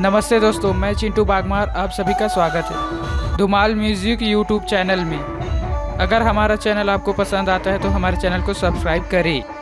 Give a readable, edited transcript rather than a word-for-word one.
नमस्ते दोस्तों, मैं चिंटू बाघमार, आप सभी का स्वागत है धुमाल म्यूज़िक यूट्यूब चैनल में। अगर हमारा चैनल आपको पसंद आता है तो हमारे चैनल को सब्सक्राइब करें।